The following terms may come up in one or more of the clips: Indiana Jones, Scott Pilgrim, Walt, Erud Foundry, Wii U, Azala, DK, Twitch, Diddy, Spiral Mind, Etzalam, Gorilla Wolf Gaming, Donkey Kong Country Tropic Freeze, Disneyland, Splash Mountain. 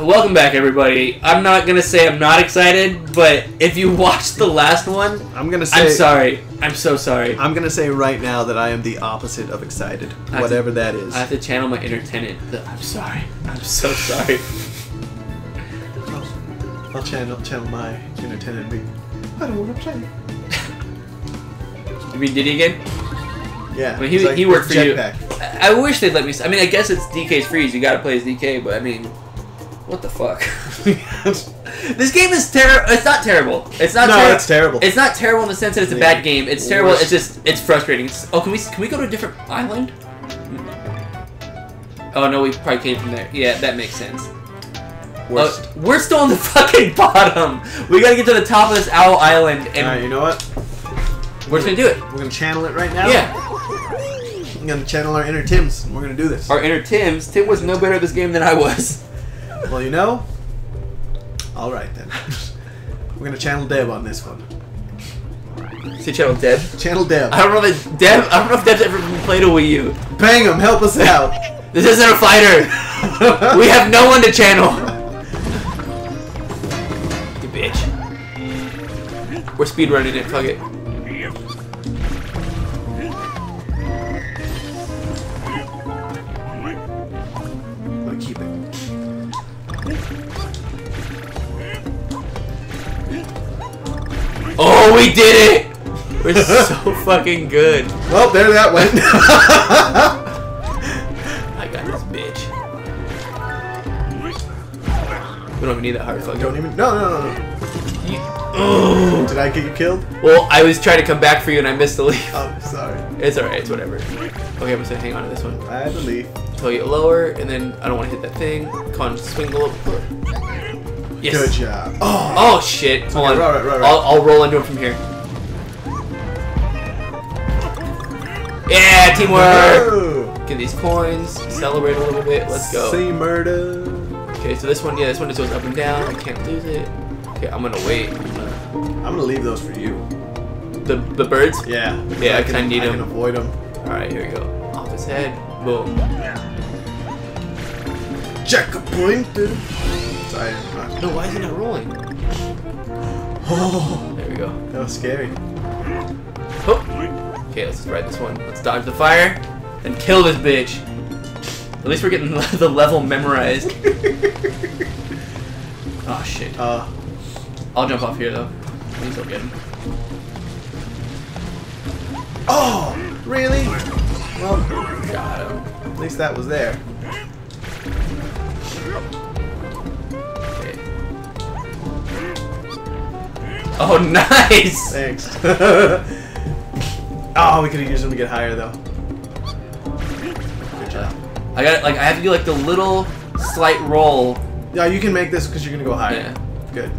Welcome back, everybody. I'm not gonna say I'm not excited, but if you watched the last one, I'm gonna say I'm sorry. I'm so sorry. I'm gonna say right now that I am the opposite of excited, whatever that is. I have to channel my inner Tenant. I'm sorry. I'm so sorry. I'll channel my inner Tenant. I don't want to play. You mean Diddy again? Yeah. When he worked for you. I wish they'd let me. I mean, I guess it's DK's freeze. You gotta play as DK, but I mean, what the fuck? This game is terrible. It's not terrible. It's not. No, it's terrible. It's not terrible in the sense that it's a bad game. It's terrible. It's just frustrating. Oh, can we go to a different island? Oh no, we probably came from there. Yeah, that makes sense. Worst. We're still on the fucking bottom. We gotta get to the top of this owl island. And all right, you know what? We're just gonna do it. We're gonna channel it right now. Yeah. I'm gonna channel our inner Tims. We're gonna do this. Our inner Tims. Tim was no better at this game than I was. Well, you know. All right then. We're gonna channel Deb on this one. See, channel Deb. Channel Deb. I don't know that Deb. I don't know if Deb's ever played a Wii U. Bang him! Help us out. This isn't a fighter. We have no one to channel. You bitch. We're speedrunning it. Fuck it. Oh, we did it! We're so fucking good. Well, there that went. I got this bitch. We don't even need that hard fucking. Don't even. No. Oh. Did I get you killed? Well, I was trying to come back for you and I missed the leaf. Oh, sorry. It's alright. It's whatever. Okay, I'm just gonna hang on to this one. I have the leaf. Until you get lower, and then I don't want to hit that thing. Come on, swing a little. Yes. Good job. Oh shit. Hold on. Right. I'll roll into it from here. Yeah, teamwork! Whoa. Get these coins, celebrate a little bit, let's go. See murder. Okay, so this one just goes up and down. I can't lose it. Okay, I'm gonna wait. I'm gonna leave those for you. The birds? Yeah. Yeah, because I need them. I can avoid them. Alright, here we go. Off his head. Boom. Jack appointed. No, why isn't it rolling? Oh, there we go. That was scary. Oh. Okay, let's just ride this one. Let's dodge the fire and kill this bitch. At least we're getting the level memorized. Oh shit. I'll jump off here though. Please don't get him. Oh, really? Well, got him. At least that was there. Oh, nice! Thanks. Oh, we could have used them to get higher though. Good job. I got I have to do like the little slight roll. Yeah, you can make this because you're gonna go higher. Yeah. Good.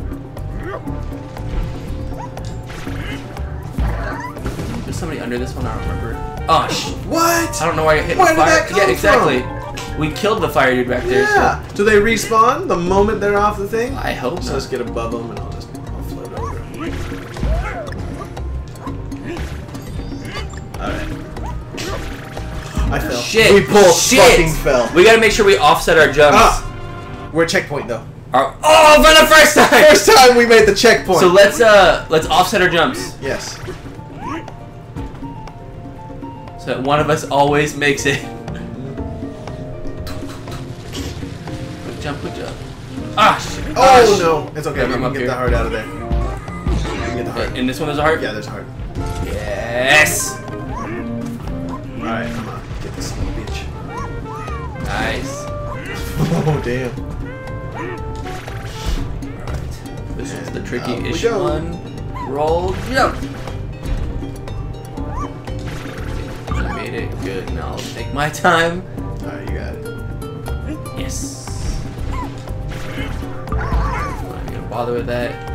There's somebody under this one. I don't remember. Oh shit! What? I don't know why I hit the fire. Where did that come from? Yeah, exactly. We killed the fire dude back there. Yeah. So. Do they respawn the moment they're off the thing? I hope so. Let's get above them and all. I fell. Shit. We both fucking fell. We gotta make sure we offset our jumps. We're checkpoint though. Oh, for the first time! First time we made the checkpoint. So let's offset our jumps. Yes. So that one of us always makes it. Quick jump, quick jump. Ah shit. Oh no. It's okay. Yeah, we can get the heart out of there. We can get the heart. And this one there's a heart? Yeah, there's a heart. Yes! Alright, come on. Get this little bitch. Nice. Oh, damn. Alright. This is the tricky-ish one. Roll, jump! I made it. Good. Now I'll take my time. Alright, you got it. Yes. I'm not gonna bother with that.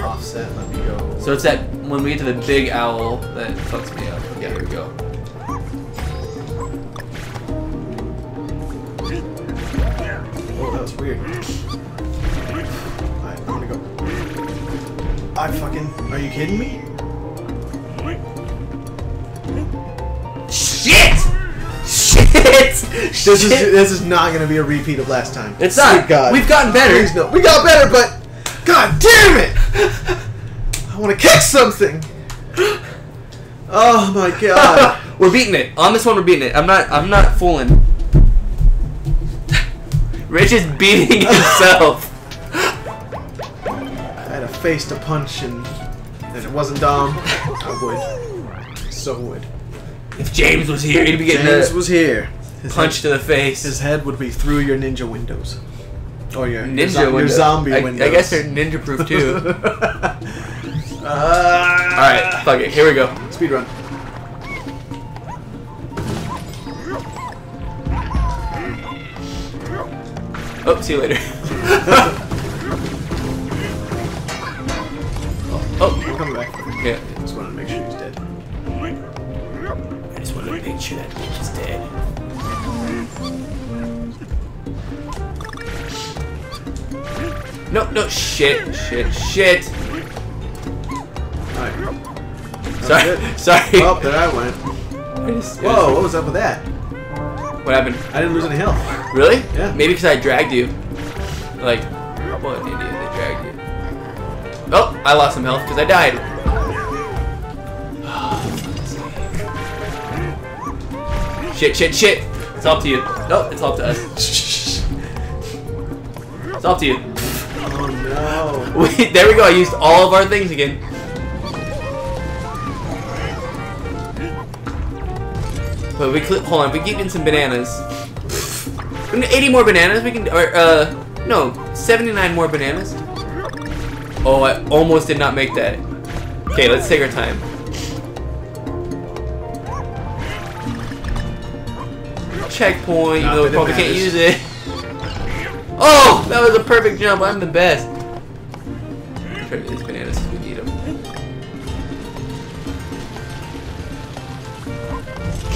Offset, let me go. So it's that when we get to the big owl that fucks me up. Yeah, here we go. Oh, that was weird. Alright, I'm gonna go. I fucking... Are you kidding me? Shit! Shit! This is not going to be a repeat of last time. It's not. God. We've gotten better. Please, no. We got better, but God damn it! I want to kick something. Oh my God. We're beating it. On this one, we're beating it. I'm not fooling. Rich is beating himself. I had a face to punch, and if it wasn't Dom, I would. So would. If James was here, he'd be getting punched in the face. His head would be through your ninja windows. Or your zombie windows. I guess they're ninja proof too. Alright, fuck it. Here we go. Speed run. Oh, see you later. Oh, we're coming back. Yeah. I just wanted to make sure he's dead. I just wanted to make sure that bitch is dead. No, no, shit. Alright. Sorry. Oh, there I went. Whoa, what was up with that? What happened? I didn't lose any health. Really? Yeah. Maybe because I dragged you. Like, what an idiot, they dragged you. Oh, I lost some health because I died. Oh, shit. It's all up to you. No, it's all up to us. It's all up to you. Oh, no. Wait, there we go. I used all of our things again. But we hold on, we keep in some bananas. 80 more bananas, we can, or, no, 79 more bananas. Oh, I almost did not make that. Okay, let's take our time. Checkpoint, even though we probably can't use it. Oh, that was a perfect jump, I'm the best. Let's try to get these bananas, we need them.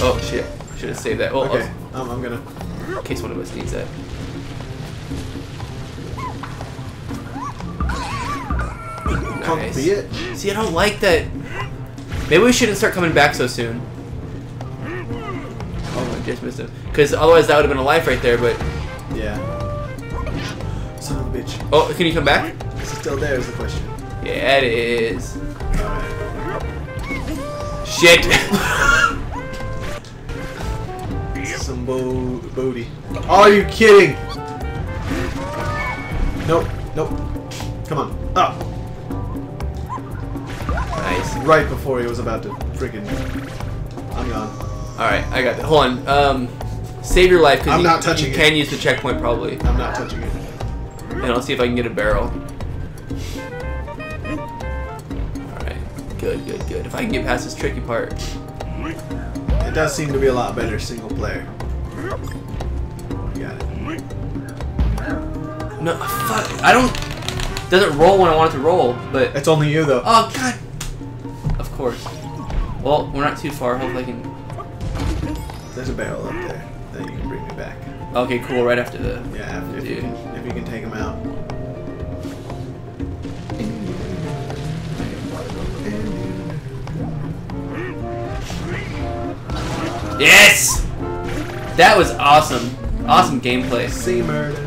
Oh shit, I should have saved that. Oh, okay, I'm gonna... In case one of us needs that. Nice. Be it. See, I don't like that. Maybe we shouldn't start coming back so soon. Oh, I just missed him. Because otherwise that would have been a life right there, but... Yeah. Son of a bitch. Oh, can you come back? Is it still there is the question. Yeah, it is. Shit! Some booty. Oh, are you kidding? Nope. Come on. Up. Nice. Right before he was about to freaking. I'm gone. Alright, I got it. Hold on. Save your life because I'm not touching it. You can use the checkpoint probably. I'm not touching it. And I'll see if I can get a barrel. Alright. Good. If I can get past this tricky part. It does seem to be a lot better single player. Got it. No, fuck. I don't... It doesn't roll when I want it to roll, but... It's only you, though. Oh, God. Of course. Well, we're not too far. Hopefully I can... There's a barrel up there that you can bring me back. Okay, cool. Right after the... Yeah, after if you can take him out. Yes! That was awesome. Awesome gameplay. See murder.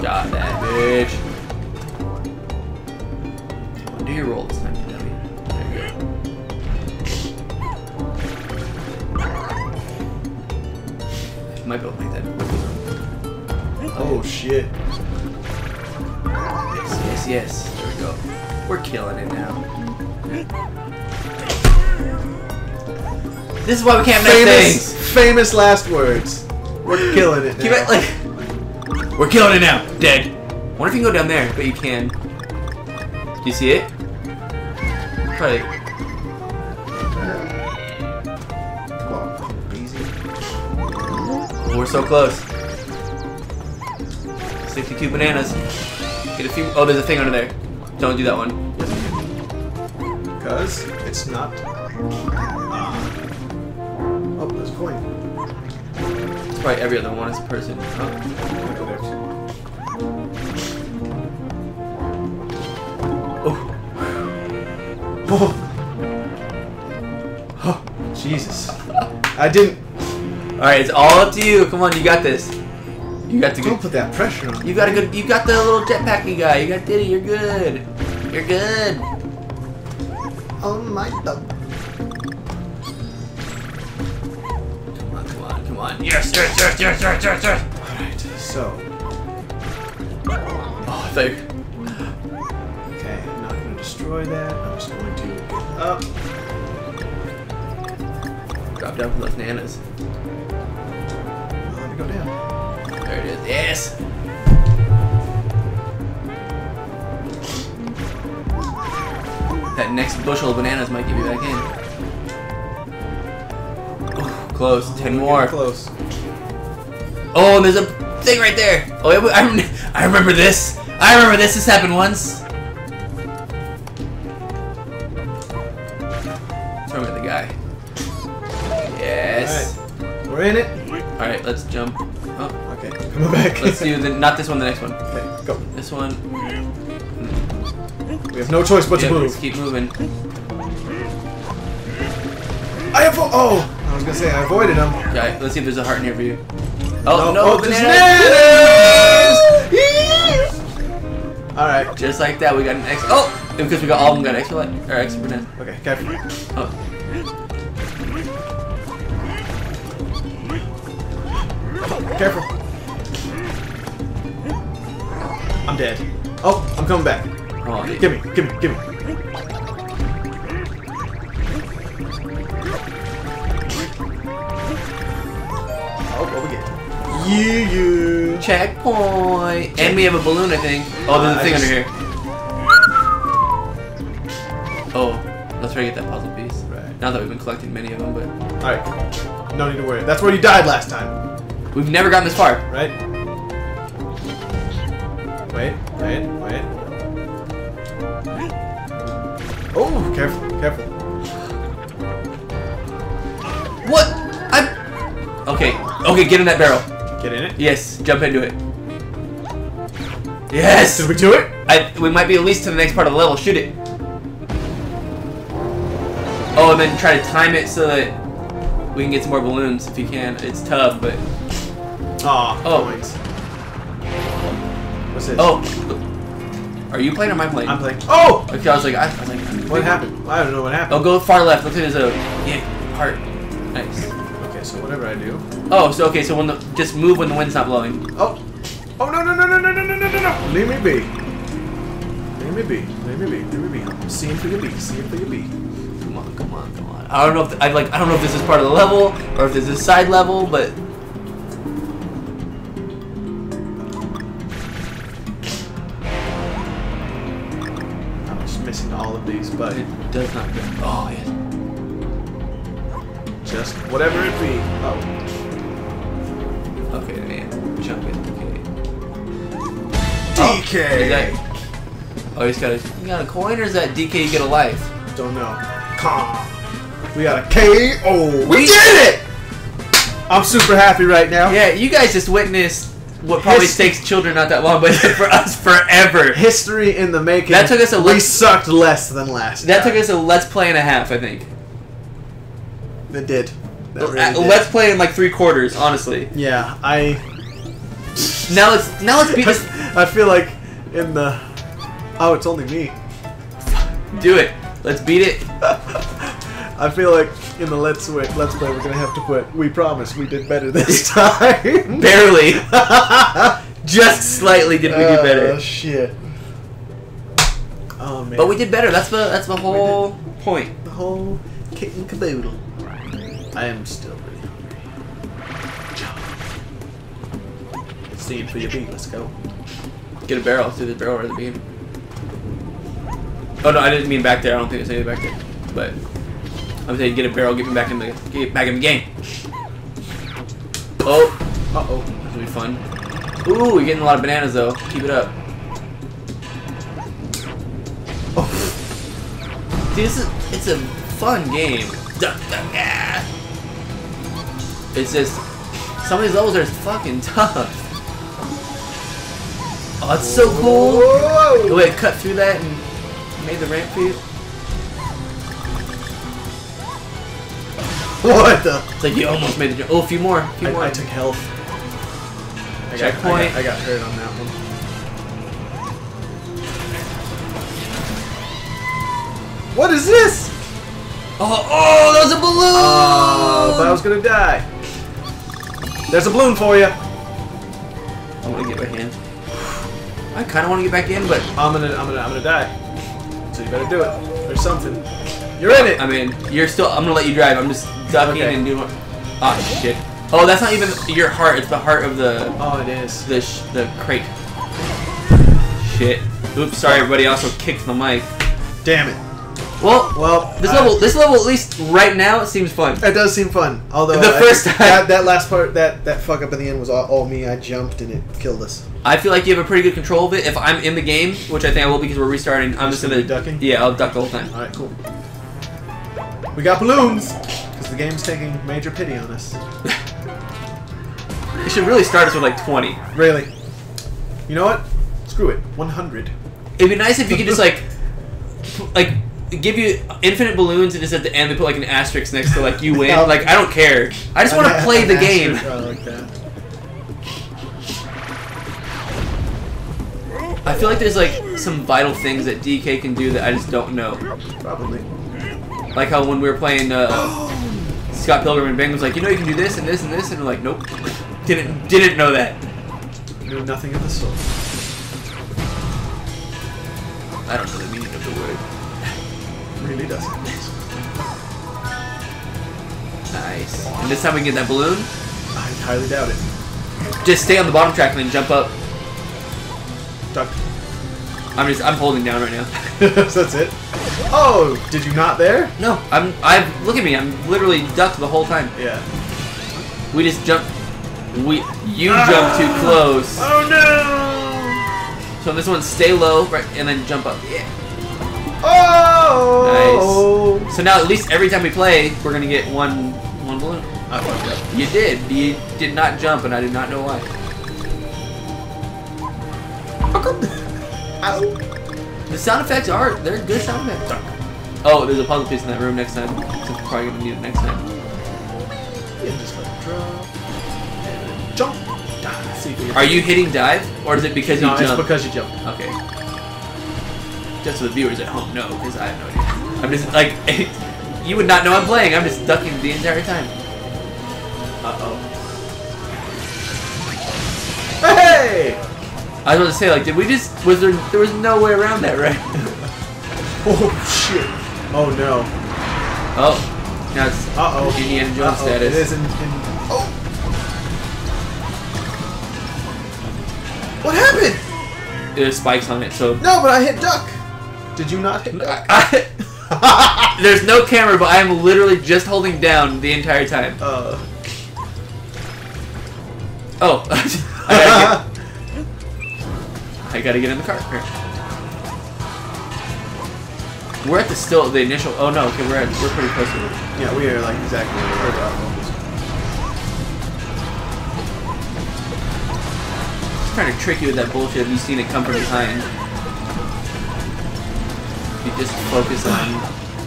Got that, bitch. Do your roll this time, Debbie. There you go. Might be able to make that. Oh, shit. Yes. There we go. We're killing it now. This is why we can't make things. Famous last words. We're killing it now. We're killing it now. Dead. I wonder if you can go down there, but you can. Do you see it? Probably. Come on. Easy. Oh, we're so close. 62 bananas. Get a few. Oh, there's a thing under there. Don't do that one. Because it's not. Probably every other one is a person. Oh. Oh. Oh. Jesus. I didn't. Alright, it's all up to you. Come on, you got this. You got to go. Don't put that pressure on me. You got a good. You got the little jetpacky guy. You got Diddy. You're good. You're good. Oh my God. Come on, come on, come on. Yes, yes, yes, yes, yes, yes, yes. Alright, so. Oh, I thought you. Okay, I'm not going to destroy that. I'm just going to get up. Drop down from those nanas. Let me go down. There it is. Yes! That next bushel of bananas might give you back in. Oh, close. Oh, 10 more. Close. Oh, and there's a thing right there. Oh, I remember this. I remember this. This happened once. Turn with the guy. Yes. Right. We're in it. All right, let's jump. Oh, okay. Come back. Let's do the not this one. The next one. Okay, go. This one. We have no choice but to move. Let's keep moving. Oh, I was gonna say I avoided him. Okay, let's see if there's a heart in here for you. Oh, no, oh, bananas! Yeah. Alright. Just like that, we got an extra. Oh! Because we got all of them got extra life. Or extra banana. Okay, careful. Oh. Careful. I'm dead. Oh, I'm coming back. Oh, dude. Give me, give me, give me. Oh, over here. You checkpoint. And we have a balloon, I think. Oh, there's a thing under here. Oh, let's try to get that puzzle piece. Right. Now that we've been collecting many of them, but alright. No need to worry. That's where you died last time. We've never gotten this far. Right? Wait, wait, wait. Oh, careful, careful. What? I'm okay. Okay, get in that barrel. Get in it? Yes, jump into it. Yes! Did we do it? We might be at least to the next part of the level. Shoot it. Oh, and then try to time it so that we can get some more balloons if you can. It's tough, but... Aw, oh, points. What's this? Oh! Are you playing or am I playing? I'm playing. Oh! Okay, I was like what happened? I don't know what happened. Oh, go far left. Look at his heart. Nice. So whatever I do. Oh, so okay. So when the just move when the wind's not blowing. Oh, oh no no no no no no no no no! Leave me be. Leave me be. Leave me be. Leave me be. I'm seeing for your bee. Seeing for your bee. Come on, come on, come on. I don't know if I don't know if this is part of the level or if this is side level, but. I'm just missing all of these, but it does not go. Oh yes. Just whatever it be. Oh. Okay, man. Jump in. Okay. DK! Oh, oh he's got a. You got a coin or is that DK you get a life? Don't know. Calm. We got a KO. We did it! I'm super happy right now. Yeah, you guys just witnessed what probably takes children not that long, but for us forever. History in the making. That took us a. We sucked less than last. That took us a let's play and a half, I think. It did. Let's play in like 3/4, honestly. Yeah, I. Now let's beat this. I feel like in the. Oh, it's only me. Do it. Let's beat it. I feel like in the let's play we're gonna have to put. We promise we did better this time. Barely. Just slightly did we do better. Oh shit. Oh man. But we did better. That's the whole point. The whole kit and caboodle. I am still really hungry. Jump. It's seen for your beam. Let's go. Get a barrel. Through the barrel or the beam. Oh no, I didn't mean back there. I don't think it's anything back there. But I'm saying get a barrel. Get him back in the game. Oh. Uh oh. This will be fun. Ooh, you're getting a lot of bananas though. Keep it up. Oh. See, this is it's a fun game. It's just some of these levels are fucking tough. Oh, it's so cool. Whoa. The way it cut through that and made the ramp for you. What the? It's like you almost made it. Oh, a few more. I took health. Checkpoint. I got hurt on that one. What is this? Oh, oh, that was a balloon! Oh, but I was gonna die. There's a balloon for you. I want to get back in. I kind of want to get back in, but I'm gonna die. So you better do it. There's something. You're in it. I mean, you're still. I'm gonna let you drive. I'm just ducking and doing. Oh shit. Oh, that's not even your heart. It's the heart of the. Oh, it is. The crate. Shit. Oops. Sorry, everybody. I also kicked the mic. Damn it. Well. This level, at least right now, it seems fun. It does seem fun. Although the first time that last part, that fuck up in the end was all me. I jumped and it killed us. I feel like you have a pretty good control of it. If I'm in the game, which I think I will because we're restarting, I'm just gonna ducking. Yeah, I'll duck the whole time. All right, cool. We got balloons because the game's taking major pity on us. It should really start us with like 20. Really? You know what? Screw it. 100. It'd be nice if you could just like give you infinite balloons and just at the end they put like an asterisk next to like you win. No. Like I don't care. I just want to play the game. Like that. I feel like there's like some vital things that DK can do that I just don't know. Probably. Like how when we were playing Scott Pilgrim and Bang was like, you know you can do this and this and this, and we're like, nope. Didn't know that. Knew nothing of the sort. I don't know the meaning of the word. Really doesn't. Nice. And this time we can get that balloon? I highly doubt it. Just stay on the bottom track and then jump up. Duck. I'm holding down right now. So that's it. Oh, did you not there? No, look at me. I'm literally ducked the whole time. Yeah. We just jumped. You jumped too close. Oh no! So on this one, stay low, right, and then jump up. Yeah. Oh. Nice. So now at least every time we play, we're gonna get one balloon. I fucked up. You did. You did not jump, and I do not know why. Ow. The sound effects they're good sound effects. Oh, there's a puzzle piece in that room next time. So we're probably gonna need it next time. Yeah, just let it drop. And jump. Dive. Are you hitting dive, or is it because you jump? It's because you jump. Okay. Just so the viewers at home know, because I have no idea. I'm just like, you would not know I'm playing. I'm just ducking the entire time. Uh oh. Hey! I was about to say, like, did we just... There was no way around that, right? Oh, shit. Oh, no. Oh. Now it's Indiana Jones status. It is oh! What happened? There's spikes on it, so... No, but I hit duck. Did you not hit duck? There's no camera, but I am literally just holding down the entire time. Oh. I gotta get in the car. We're at the initial. Oh no, okay, we're pretty close to it. Yeah, we are like exactly where we're at. Just trying to trick you with that bullshit. You've seen it come from behind. You just focus on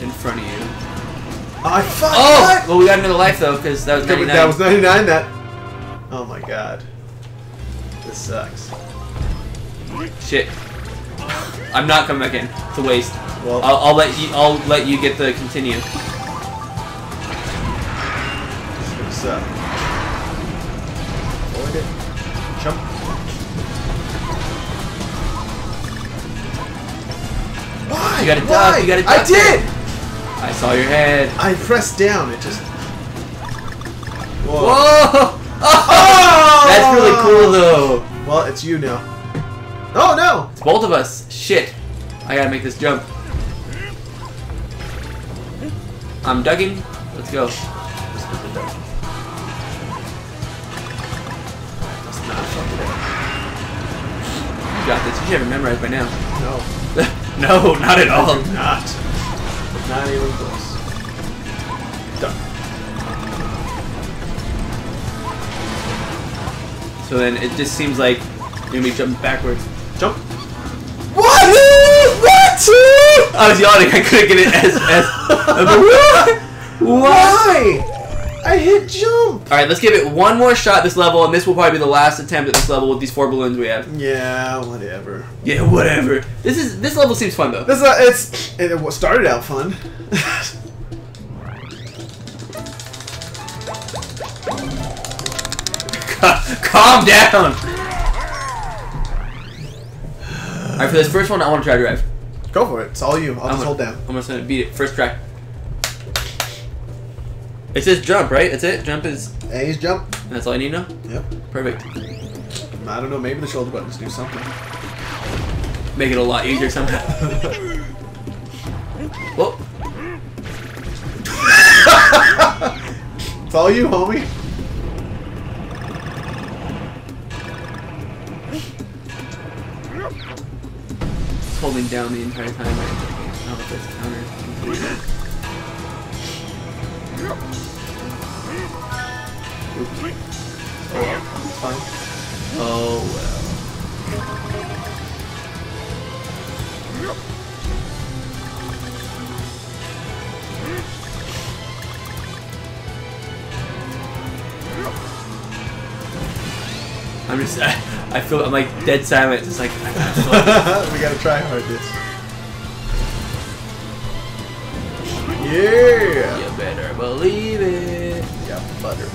in front of you. I fucked up! Well, we got another life though, because that was 99. That was 99. Oh my god. This sucks. Shit. I'm not coming back in. It's a waste. Well, I'll let you get the continue. This is gonna suck. Avoid it. Jump. Why? You gotta duck. Why? You gotta duck. I did! I saw your head. I pressed down. It just... Whoa! Whoa! Oh! That's really cool though. Well, it's you now. Oh no! It's both of us. Shit. I gotta make this jump. I'm ducking. Let's go. Let's do the duck. That's not fucking it. You got this. You should have it memorized by now. No. No, not at all. Not even close. Duck. So then it just seems like you're gonna be jumping backwards. Jump! What? What? I was yelling. I couldn't get it. Why? I hit jump. All right, let's give it one more shot this level, and this will probably be the last attempt at this level with these four balloons we have. Yeah, whatever. Yeah, whatever. This level seems fun though. It started out fun. Calm down. All right, for this first one, I want to try to drive. Go for it. It's all you. I'll just hold down. I'm just gonna beat it. First try. It says jump, right? That's it? Jump is... A is jump. And that's all I need to know? Yep. Perfect. I don't know. Maybe the shoulder buttons do something. Make it a lot easier somehow. Whoa. It's all you, homie. It's holding down the entire time. I don't know if that's counter. Oh well. I'm just I feel I'm like dead silent. It's like I gotta we gotta try hard this. Yeah. You better believe it. Yeah, butter.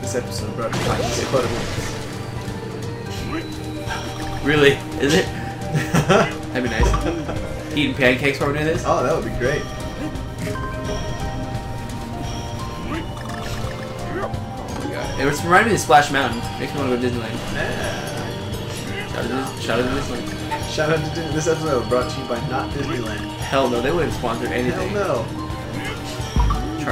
This episode brought me like buttermilk. Really? Is it? That'd be nice. Eating pancakes while we're doing this? Oh, that would be great. Oh my god. It was reminding me of Splash Mountain. Makes me want to go to Disneyland. Shout out to Disneyland. Shout out to Disneyland. This episode brought to you by Not Disneyland. Hell no, they wouldn't sponsor anything. Hell no.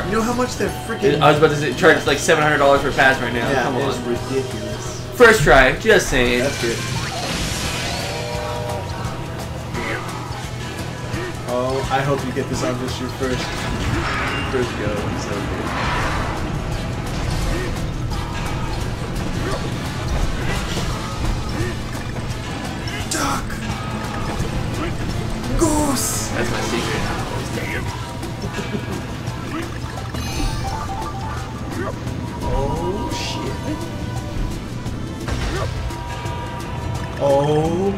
You know how much they're freaking... I was about to say, charge like $700 for a pass right now. Yeah, come on. It's ridiculous. First try, just saying. That's good. Oh, I hope you get this on this shoot first. First go, so good. Duck! Goose! That's my secret. I always duck. Oh shit! Oh!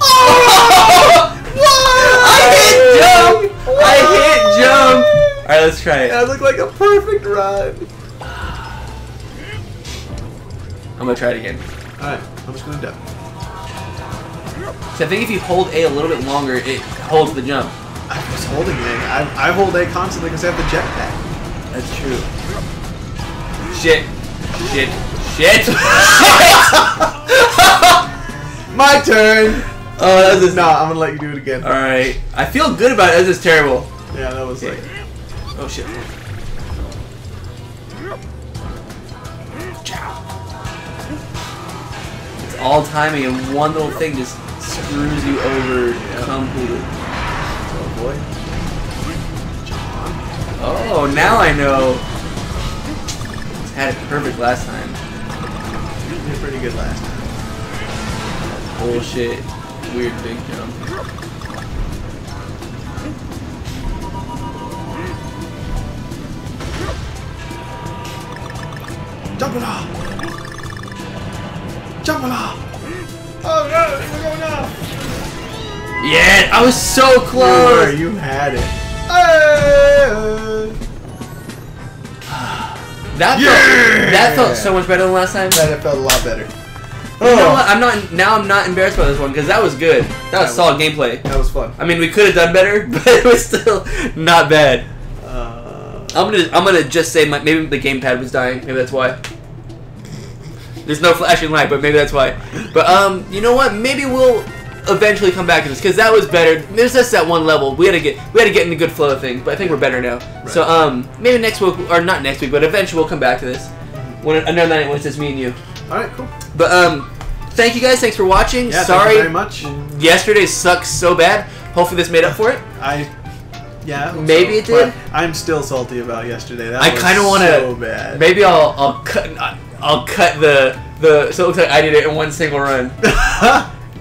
Oh! What? I hit jump! What? I hit jump! All right, let's try it. I look like a perfect run. I'm gonna try it again. All right, I'm just gonna duck. So I think if you hold A a little bit longer, it holds the jump. I was holding A. I hold A constantly because I have the jetpack. That's true. Shit. Shit. Shit. Shit! My turn! Oh, that was... Nah, I'm gonna let you do it again. Alright. I feel good about it. That was just terrible. Yeah, that was like... Oh, shit. It's all timing and one little thing just screws you over completely. Oh, boy. Oh, now I know. I had it perfect last time. You did pretty good last time. Bullshit. Weird big jump. Jump it off! Jump it off! Oh no, we're going off! Yeah, I was so close! You had it. That felt so much better than last time. That felt a lot better. Oh. You know what? I'm not embarrassed by this one because that was good. That was solid gameplay. That was fun. I mean, we could have done better, but it was still not bad. I'm gonna just say maybe the gamepad was dying. Maybe that's why. There's no flashing light, but maybe that's why. But you know what? Maybe we'll eventually come back to this because that was better. There's just that one level. We had to get in a good flow of things, but I think we're better now. Right. So maybe next week, or not next week, but eventually we'll come back to this when another night when it's just me and you. All right, cool. But thank you guys. Thanks for watching. Yeah, sorry, thank you very much. Yesterday sucks so bad. Hopefully this made up for it. Maybe it did. I'm still salty about yesterday. That I kind of want to. So bad. Maybe I'll cut the so it looks like I did it in one single run.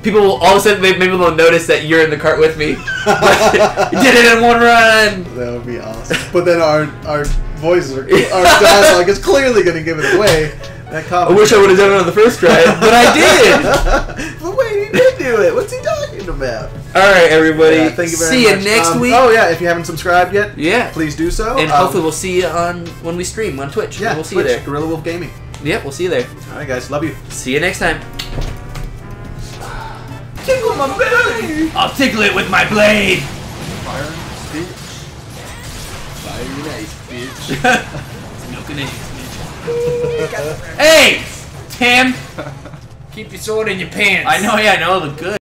people will all of a sudden, maybe they'll notice that you're in the cart with me. Did it in one run! That would be awesome. But then our voices, our dialogue is clearly going to give it away. That I wish I would have done it on the first try, but I did! But wait, he did do it! What's he talking about? Alright, everybody. Yeah, thank you very much. See you next week. Oh, yeah, if you haven't subscribed yet, please do so. And hopefully we'll see you on when we stream on Twitch. Yeah, we'll see you there. Gorilla Wolf Gaming. Yep, we'll see you there. Alright, guys. Love you. See you next time. Tickle my belly! I'll tickle it with my blade! Fire nice, bitch. Fire nice, bitch. It's milk and eggs. Hey, Tim! Keep your sword in your pants. I know, yeah, I know. Look good.